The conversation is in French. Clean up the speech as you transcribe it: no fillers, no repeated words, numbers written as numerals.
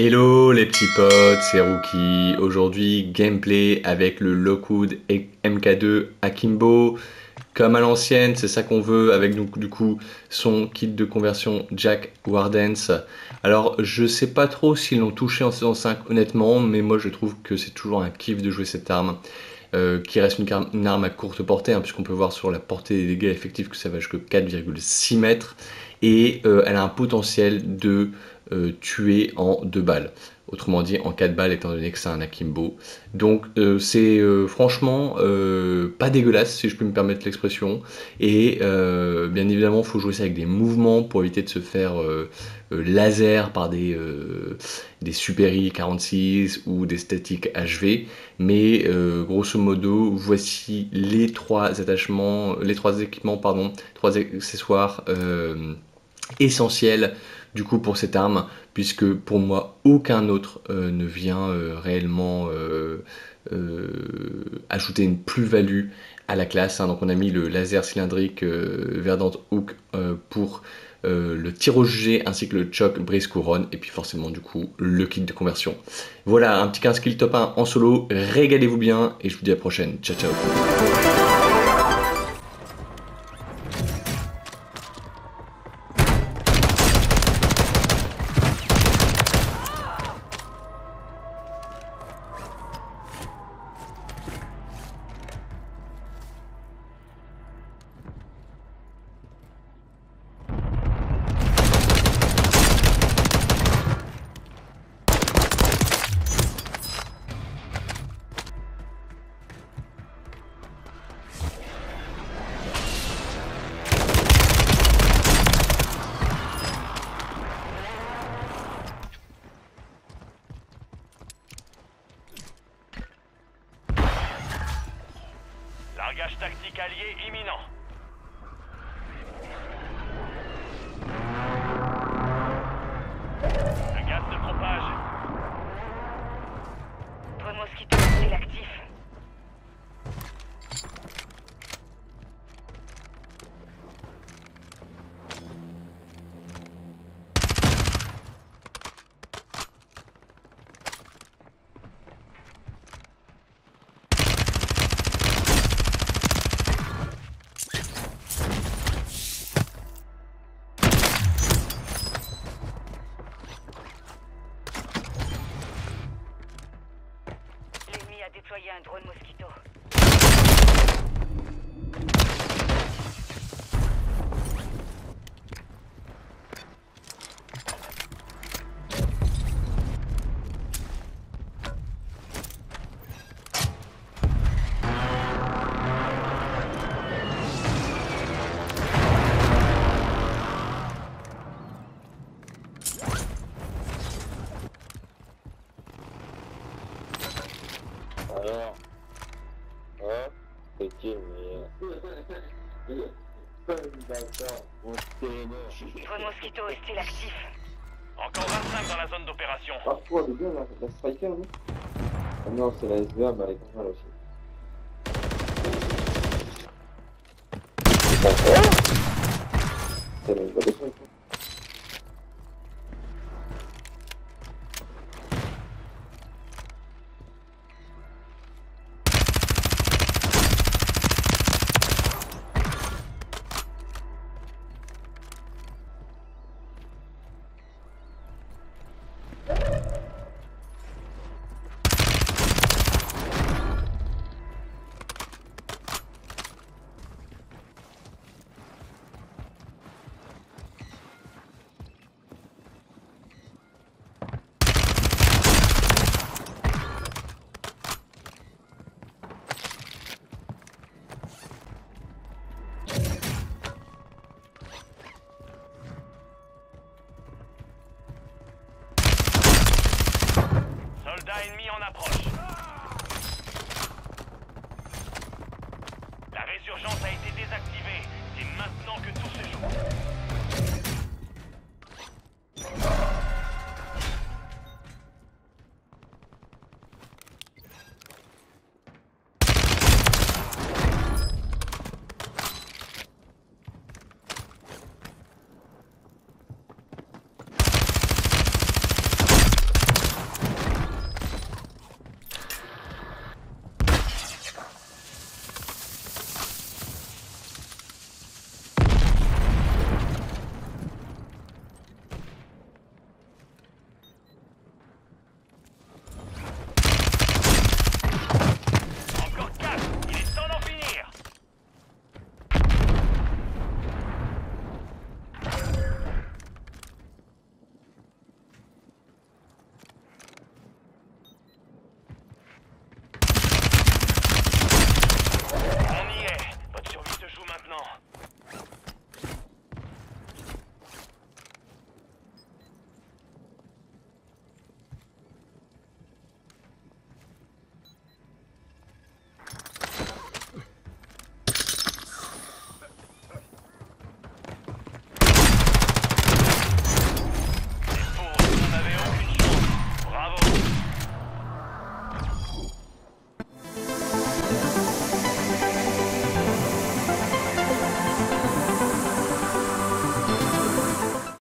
Hello les petits potes, c'est Rookie. Aujourd'hui, gameplay avec le Lockwood MK2 Akimbo. Comme à l'ancienne, c'est ça qu'on veut, avec du coup son kit de conversion Jak Wardens. Alors, je sais pas trop s'ils l'ont touché en saison 5, honnêtement, mais moi je trouve que c'est toujours un kiff de jouer cette arme. Qui reste une arme à courte portée, hein, puisqu'on peut voir sur la portée des dégâts effectifs que ça va jusqu'à 4,6 mètres, et elle a un potentiel de tuer en 2 balles, autrement dit en 4 balles étant donné que c'est un akimbo. Donc c'est franchement pas dégueulasse si je peux me permettre l'expression, et bien évidemment il faut jouer ça avec des mouvements pour éviter de se faire laser par des supéri 46 ou des statiques HV, mais grosso modo voici les trois accessoires essentiels du coup pour cette arme, puisque pour moi aucun autre ne vient réellement ajouter une plus-value à la classe, hein. Donc on a mis le laser cylindrique verdant hook pour le tir au jugé, ainsi que le choc brise couronne, et puis forcément du coup le kit de conversion. Voilà un petit 15 kills top 1 en solo, régalez-vous bien et je vous dis à la prochaine, ciao ciao. Largage tactique allié imminent. Le gaz se propage. Point Mosquito, il est actif. Déployer un drone Mosquito. Alors, ouais, c'est qui mais... D'accord, on se Mosquito hostile actif. Encore 25 dans la zone d'opération. Ah, toi, elle est bien, la Striker, non? Ah non, c'est la SBA, mais elle est pas mal aussi. D'accord. C'est la SBA, ennemi en approche. La résurgence a été désactivée. C'est maintenant que tout se joue.